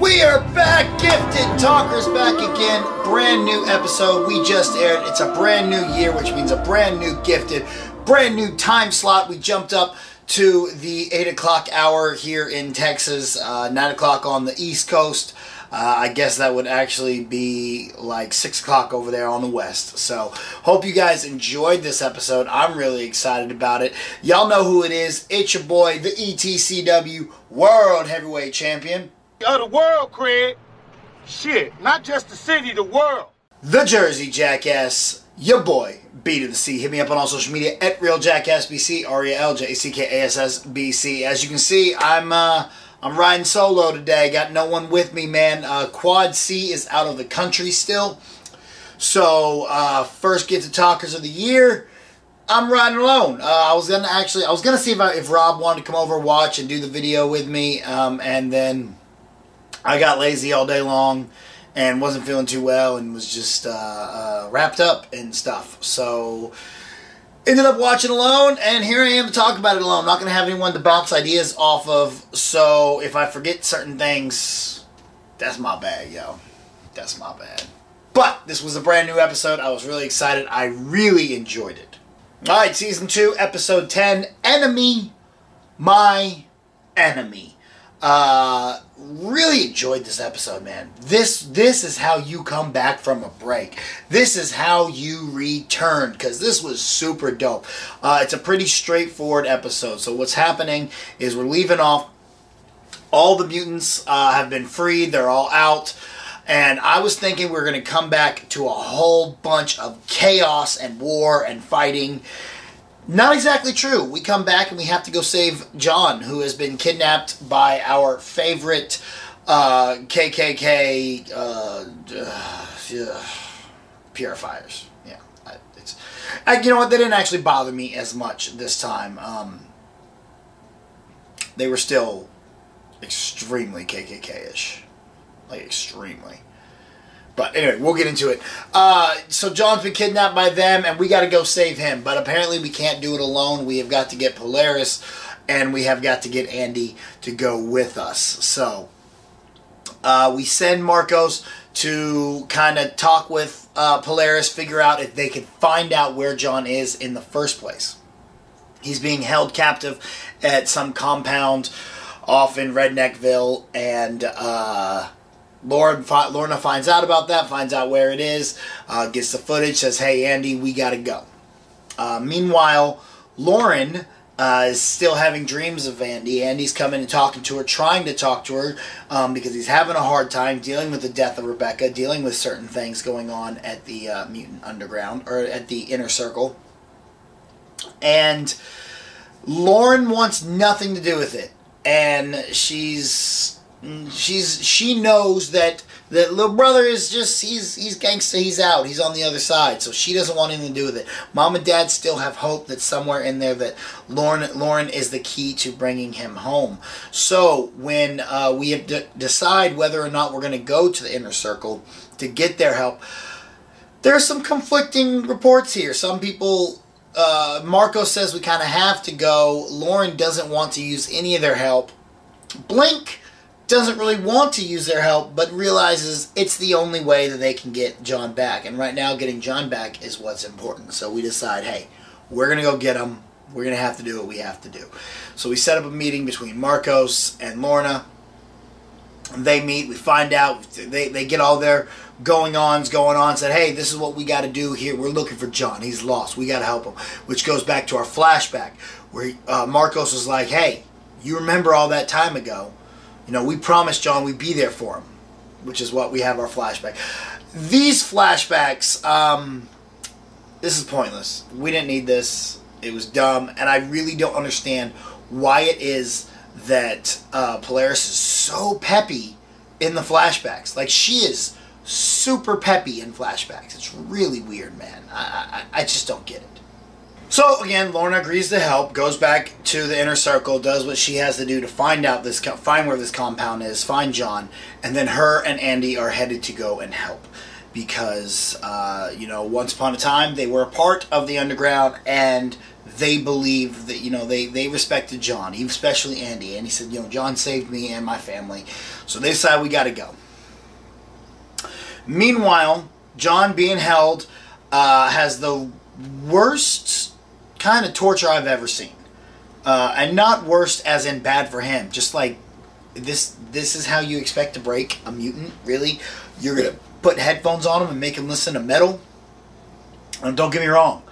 We are back, Gifted Talkers, back again. Brand new episode we just aired. It's a brand new year, which means a brand new Gifted, brand new time slot. We jumped up to the 8 o'clock hour here in Texas, 9 o'clock on the East Coast. I guess that would actually be like 6 o'clock over there on the West. So, hope you guys enjoyed this episode. I'm really excited about it. Y'all know who it is. It's your boy, the ETCW World Heavyweight Champion. Of the world, Craig. Shit, not just the city, the world. The Jersey Jackass, your boy, B to the C. Hit me up on all social media at RealJackassBC, RealJackassBC. As you can see, I'm riding solo today. Got no one with me, man. Quad C is out of the country still. So, first Gifted Talkers of the year, I'm riding alone. I was gonna see if Rob wanted to come over, watch, and do the video with me, and then I got lazy all day long and wasn't feeling too well and was just wrapped up and stuff. So ended up watching alone, and here I am to talk about it alone. I'm not going to have anyone to bounce ideas off of, so if I forget certain things, that's my bad, yo. That's my bad. But this was a brand new episode. I was really excited. I really enjoyed it. All right, Season 2, Episode 10, Enemy, My Enemy. Really enjoyed this episode, man. This is how you come back from a break. This is how you return, because this was super dope. It's a pretty straightforward episode. So what's happening is we're leaving off. All the mutants have been freed. They're all out. And I was thinking we're going to come back to a whole bunch of chaos and war and fighting. Not exactly true. We come back and we have to go save John, who has been kidnapped by our favorite KKK purifiers. Yeah, you know what? They didn't actually bother me as much this time. They were still extremely KKK-ish, like extremely. But anyway, we'll get into it. So John's been kidnapped by them, and we got to go save him. But apparently we can't do it alone. We have got to get Polaris, and we have got to get Andy to go with us. So we send Marcos to kind of talk with Polaris, figure out if they could find out where John is in the first place. He's being held captive at some compound off in Redneckville, and Lorna finds out about that, finds out where it is, gets the footage, says, hey, Andy, we got to go. Meanwhile, Lauren is still having dreams of Andy. Andy's coming and talking to her, trying to talk to her, because he's having a hard time dealing with the death of Rebecca, dealing with certain things going on at the Mutant Underground, or at the Inner Circle. And Lauren wants nothing to do with it. And she knows that little brother is just, he's gangsta, he's out, he's on the other side, so she doesn't want anything to do with it. Mom and Dad still have hope that somewhere in there that Lauren is the key to bringing him home. So when we have to decide whether or not we're going to go to the Inner Circle to get their help, there's some conflicting reports here. Some people, Marco says we kind of have to go. Lauren doesn't want to use any of their help. Blink doesn't really want to use their help, but realizes it's the only way that they can get John back. And right now, getting John back is what's important. So we decide, hey, we're going to go get him. We're going to have to do what we have to do. So we set up a meeting between Marcos and Lorna. They meet. We find out. They get all their going on, said, hey, this is what we got to do here. We're looking for John. He's lost. We got to help him. Which goes back to our flashback where Marcos was like, hey, you remember all that time ago. You know, we promised John we'd be there for him, which is what we have our flashback. These flashbacks, this is pointless. We didn't need this. It was dumb, and I really don't understand why it is that Polaris is so peppy in the flashbacks. Like, she is super peppy in flashbacks. It's really weird, man. I just don't get it. So, again, Lorna agrees to help, goes back to the Inner Circle, does what she has to do to find out find where this compound is, find John, and then her and Andy are headed to go and help. Because, you know, once upon a time, they were a part of the Underground, and they believe that, you know, they respected John, especially Andy. And he said, you know, John saved me and my family. So they decided we got to go. Meanwhile, John being held has the worst kind of torture I've ever seen. And not worst as in bad for him. Just like, this is how you expect to break a mutant, really? You're going to put headphones on him and make him listen to metal? And don't get me wrong,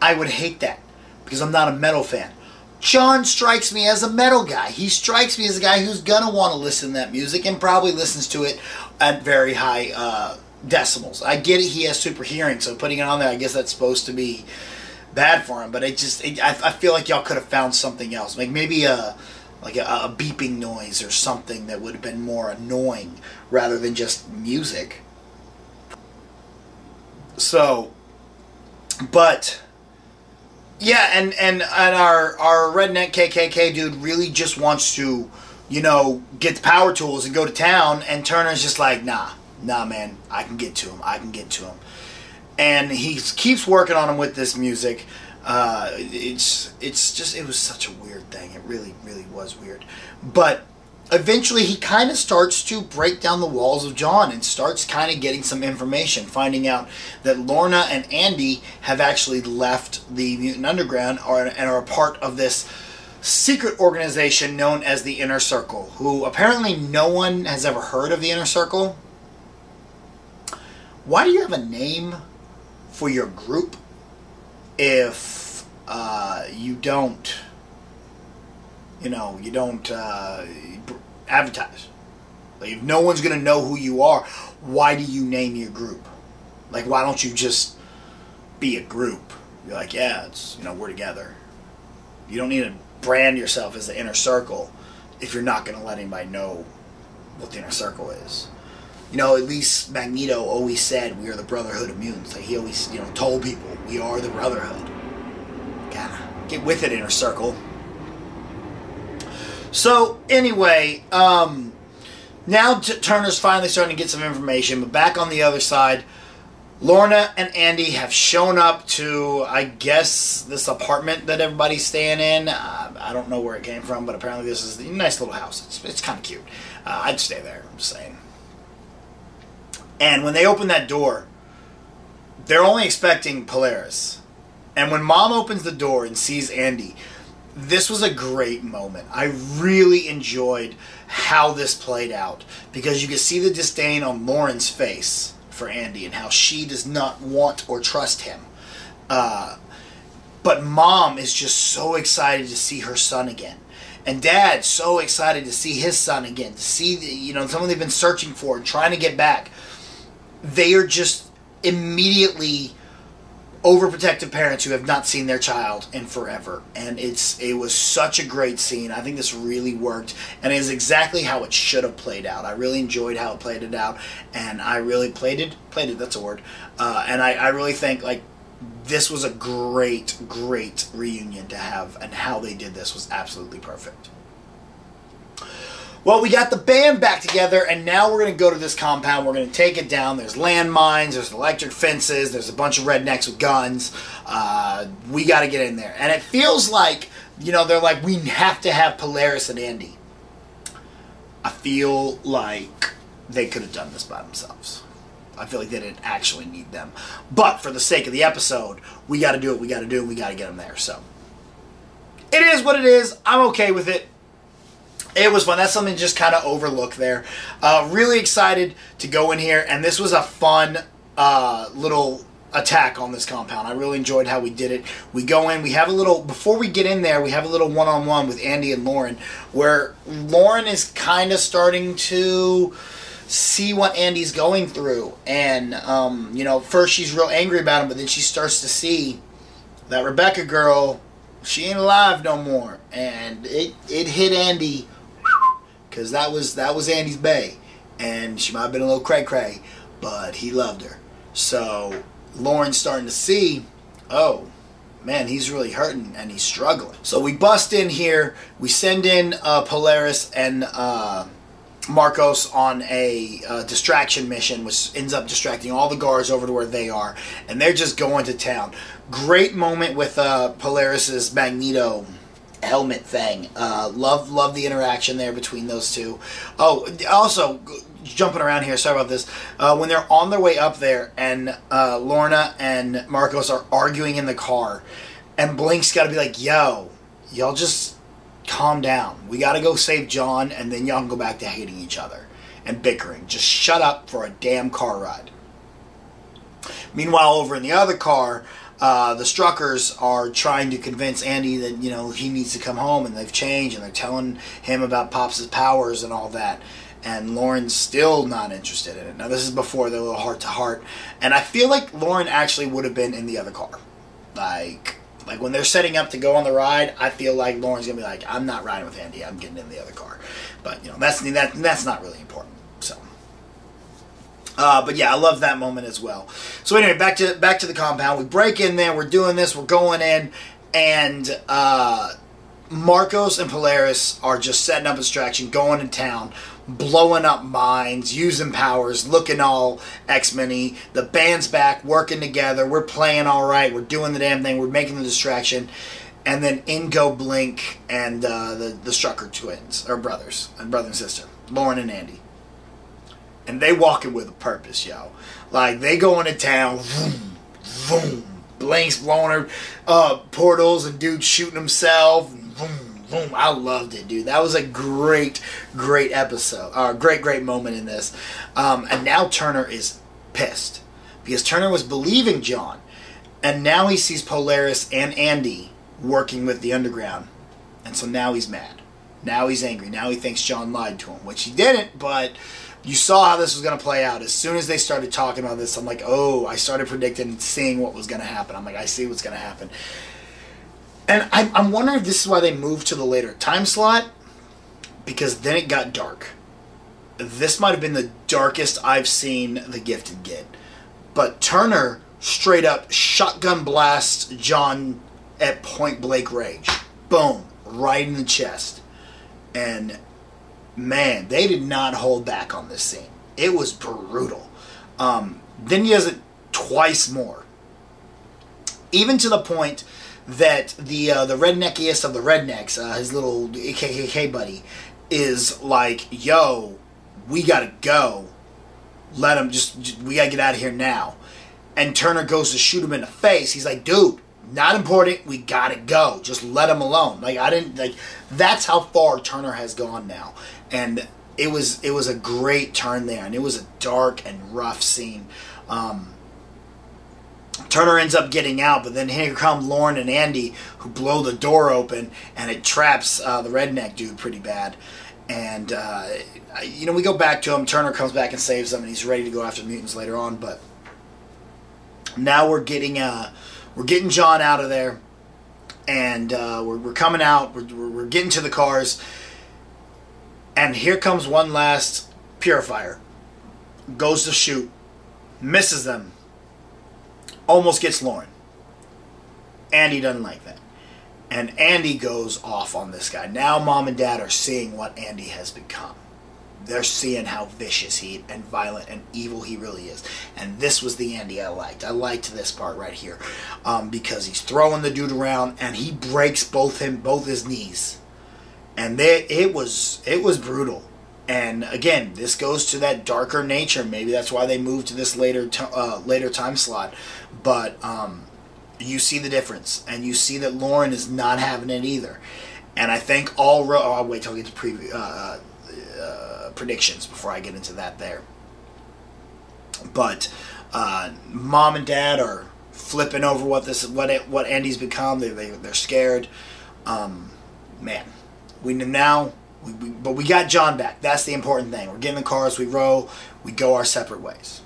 I would hate that, because I'm not a metal fan. John strikes me as a metal guy. He strikes me as a guy who's going to want to listen to that music and probably listens to it at very high decimals. I get it, he has super hearing, so putting it on there, I guess that's supposed to be bad for him. But it just, I feel like y'all could have found something else. Like maybe a beeping noise or something that would have been more annoying rather than just music. So, but... yeah, and our redneck KKK dude really just wants to, you know, get the power tools and go to town. And Turner's just like, nah, man, I can get to him. And he keeps working on him with this music. It's just, it was such a weird thing. It really, really was weird. But eventually he kind of starts to break down the walls of John and starts kind of getting some information, finding out that Lorna and Andy have actually left the Mutant Underground and are a part of this secret organization known as the Inner Circle, who apparently no one has ever heard of the Inner Circle. Why do you have a name for your group if you don't, you know, you don't... advertise. Like, if no one's gonna know who you are, why do you name your group? Like, why don't you just be a group? You're like, yeah, it's, you know, we're together. You don't need to brand yourself as the Inner Circle if you're not gonna let anybody know what the Inner Circle is. You know, at least Magneto always said we are the Brotherhood of Mutants. Like, he always, you know, told people we are the Brotherhood. God, get with it, Inner Circle. So, anyway, now Turner's finally starting to get some information, but back on the other side, Lorna and Andy have shown up to, I guess, this apartment that everybody's staying in. I don't know where it came from, but apparently this is a nice little house. It's kind of cute. I'd stay there, I'm just saying. And when they open that door, they're only expecting Polaris. And when Mom opens the door and sees Andy... this was a great moment. I really enjoyed how this played out, because you could see the disdain on Lauren's face for Andy and how she does not want or trust him. But Mom is just so excited to see her son again. And Dad's so excited to see his son again, to see, you know, someone they've been searching for and trying to get back. They are just immediately... overprotective parents who have not seen their child in forever, and it was such a great scene. I think this really worked, and it is exactly how it should have played out. I really enjoyed how it played it out, and I really played it. That's a word. And I really think, like, this was a great reunion to have, and how they did this was absolutely perfect. Well, we got the band back together, and now we're going to go to this compound. We're going to take it down. There's landmines. There's electric fences. There's a bunch of rednecks with guns. We got to get in there. And it feels like, you know, they're like, we have to have Polaris and Andy. I feel like they could have done this by themselves. I feel like they didn't actually need them. But for the sake of the episode, we got to do what we got to do, and we got to get them there. So it is what it is. I'm okay with it. It was fun. That's something to just kind of overlook there. Really excited to go in here, and this was a fun little attack on this compound. I really enjoyed how we did it. We go in, we have a little, before we get in there, we have a little one-on-one with Andy and Lauren, where Lauren is kind of starting to see what Andy's going through. And, you know, first she's real angry about him, but then she starts to see that Rebecca girl, she ain't alive no more. And it hit Andy, because that was Andy's bae, and she might have been a little cray-cray, but he loved her. So Lauren's starting to see, oh, man, he's really hurting, and he's struggling. So we bust in here. We send in Polaris and Marcos on a distraction mission, which ends up distracting all the guards over to where they are, and they're just going to town. Great moment with Polaris's Magneto helmet thing. Love the interaction there between those two. Oh, also, jumping around here, sorry about this. When they're on their way up there, and Lorna and Marcos are arguing in the car, and Blink's got to be like, yo, y'all just calm down. We got to go save John, and then y'all can go back to hating each other and bickering. Just shut up for a damn car ride. Meanwhile, over in the other car, the Struckers are trying to convince Andy that, you know, he needs to come home, and they've changed, and they're telling him about Pops' powers and all that. And Lauren's still not interested in it. Now, this is before their little heart-to-heart. And I feel like Lauren actually would have been in the other car. Like when they're setting up to go on the ride, I feel like Lauren's going to be like, I'm not riding with Andy. I'm getting in the other car. But, you know, that's not really important. So, but yeah, I love that moment as well. So anyway, back to the compound. We break in there. We're doing this. We're going in. And Marcos and Polaris are just setting up a distraction, going to town, blowing up mines, using powers, looking all X-Men-y. The band's back, working together. We're playing all right. We're doing the damn thing. We're making the distraction. And then in go Blink and the Strucker twins, or brothers, and brother and sister, Lauren and Andy. And they walking with a purpose, yo. Like, they going to town, vroom, vroom. Blink's blowing her portals and dude shooting himself, vroom. Boom, I loved it, dude. That was a great episode. Great moment in this. And now Turner is pissed because Turner was believing John. And now he sees Polaris and Andy working with the Underground. And so now he's mad. Now he's angry. Now he thinks John lied to him, which he didn't, but you saw how this was going to play out. As soon as they started talking about this, I'm like, oh, I started predicting, seeing what was going to happen. I'm like, I see what's going to happen. And I'm wondering if this is why they moved to the later time slot, because then it got dark. This might have been the darkest I've seen The Gifted get. But Turner straight up shotgun blasts John at point blank range. Boom. Right in the chest. And, man, they did not hold back on this scene. It was brutal. Then he does it twice more. Even to the point that the redneckiest of the rednecks, his little KKK buddy, is like, yo, we gotta go. Let him just, we gotta get out of here now. And Turner goes to shoot him in the face. He's like, dude, not important. We gotta go. Just let him alone. Like, I didn't, like, that's how far Turner has gone now. And it was a great turn there. And it was a dark and rough scene. Turner ends up getting out, but then here come Lauren and Andy, who blow the door open, and it traps the redneck dude pretty bad. And, you know, we go back to him. Turner comes back and saves him, and he's ready to go after the mutants later on. But now we're getting John out of there, and we're coming out. We're getting to the cars, and here comes one last purifier. Goes to shoot. Misses them. Almost gets Lauren. Andy doesn't like that. And Andy goes off on this guy. Now Mom and Dad are seeing what Andy has become. They're seeing how vicious he and violent and evil he really is. And this was the Andy I liked. I liked this part right here. Because he's throwing the dude around and he breaks both his knees. And it was brutal. And again, this goes to that darker nature. Maybe that's why they moved to this later time slot. But you see the difference, and you see that Lauren is not having it either. And I think I'll wait till I get to predictions before I get into that there. But Mom and Dad are flipping over what Andy's become. They're scared. Man, we know now. But we got John back. That's the important thing. We're getting the cars. We row. We go our separate ways.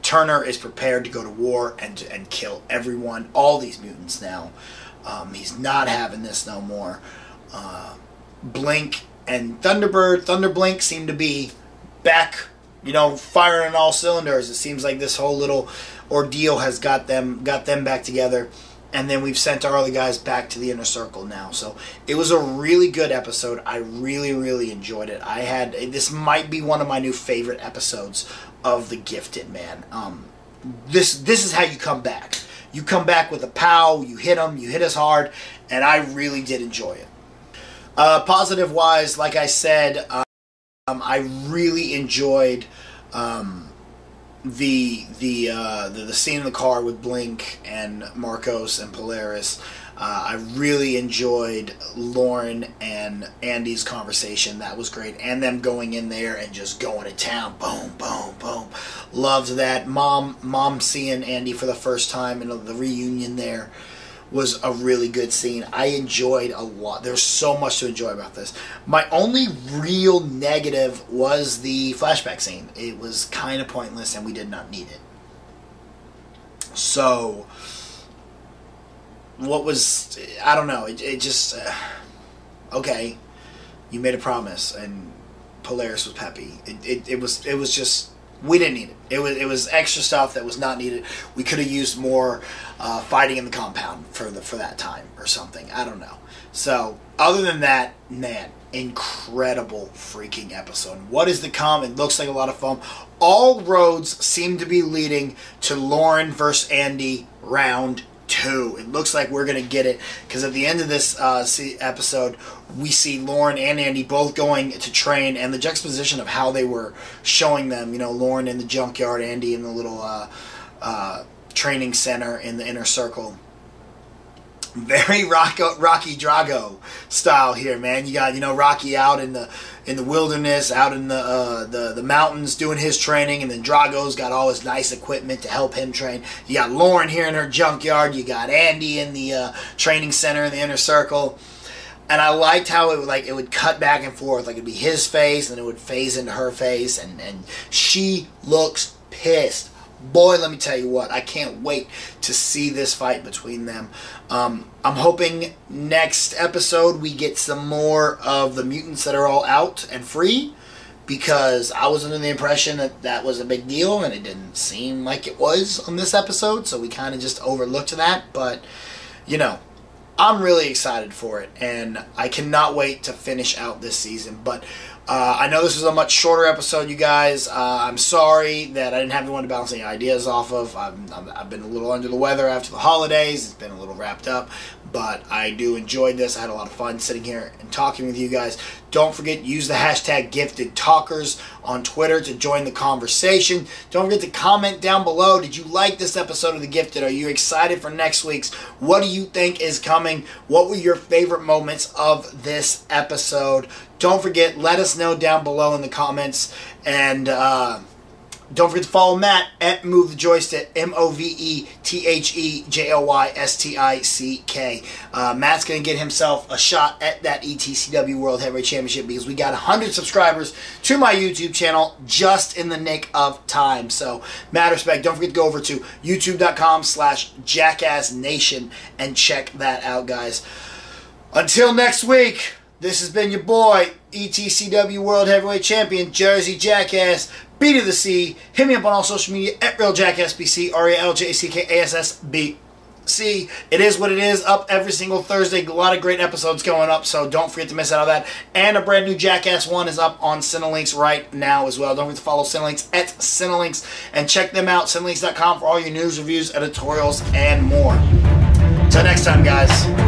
Turner is prepared to go to war and kill everyone, all these mutants now. He's not having this no more. Blink and Thunderblink seem to be back, you know, firing all cylinders. It seems like this whole little ordeal has got them back together. and then we've sent our other guys back to the Inner Circle now. So it was a really good episode. I really enjoyed it. I had, this might be one of my new favorite episodes of The Gifted, man. This is how you come back. You come back with a pow, you hit them, you hit us hard, and I really did enjoy it. Positive-wise, like I said, I really enjoyed the scene in the car with Blink and Marcos and Polaris. I really enjoyed Lauren and Andy's conversation. That was great. And them going in there and just going to town. Boom, boom, boom. Loved that. Mom seeing Andy for the first time and the reunion there was a really good scene. I enjoyed a lot. There's so much to enjoy about this. My only real negative was the flashback scene. It was kind of pointless and we did not need it. So what was, I don't know, it just, okay, you made a promise, and Polaris was peppy. It was just, we didn't need it. It was extra stuff that was not needed. We could have used more fighting in the compound for that time or something. I don't know. So other than that, man, incredible freaking episode. What is to come? It looks like a lot of fun. All roads seem to be leading to Lauren versus Andy round 2. It looks like we're going to get it, because at the end of this episode, we see Lauren and Andy both going to train, and the juxtaposition of how they were showing them, you know, Lauren in the junkyard, Andy in the little training center in the Inner Circle. Very Rocky Drago style here, man. You got, you know, Rocky out in the wilderness, out in the mountains doing his training, and then Drago's got all his nice equipment to help him train. You got Lauren here in her junkyard. You got Andy in the training center in the Inner Circle. And I liked how it would, like, it would cut back and forth. Like, it'd be his face, and it would phase into her face, and she looks pissed. Boy, let me tell you what, I can't wait to see this fight between them. I'm hoping next episode we get some more of the mutants that are all out and free, because I was under the impression that that was a big deal, and it didn't seem like it was on this episode, so we kind of just overlooked that. But, you know, I'm really excited for it, and I cannot wait to finish out this season. But I know this was a much shorter episode, you guys. I'm sorry that I didn't have anyone to bounce any ideas off of. I've been a little under the weather after the holidays. It's been a little wrapped up, but I do enjoy this. I had a lot of fun sitting here and talking with you guys. Don't forget, use the hashtag Gifted Talkers on Twitter to join the conversation. Don't forget to comment down below. Did you like this episode of The Gifted? Are you excited for next week's? What do you think is coming? What were your favorite moments of this episode? Don't forget, let us know down below in the comments. And don't forget to follow Matt at Move the Joystick, MOVETHEJOYSTICK. Matt's going to get himself a shot at that ETCW World Heavyweight Championship, because we got 100 subscribers to my YouTube channel just in the nick of time. So, Matt, respect. Don't forget to go over to youtube.com/Jackass Nation and check that out, guys. Until next week. This has been your boy, ETCW World Heavyweight Champion, Jersey Jackass, B to the C. Hit me up on all social media at RealJackassBC, RealJackassBC. It is what it is, up every single Thursday. A lot of great episodes going up, so don't forget to miss out on that. And a brand new Jackass one is up on Cinelinks right now as well. Don't forget to follow Cinelinks at Cinelinks and check them out, Cinelinks.com, for all your news, reviews, editorials, and more. Till next time, guys.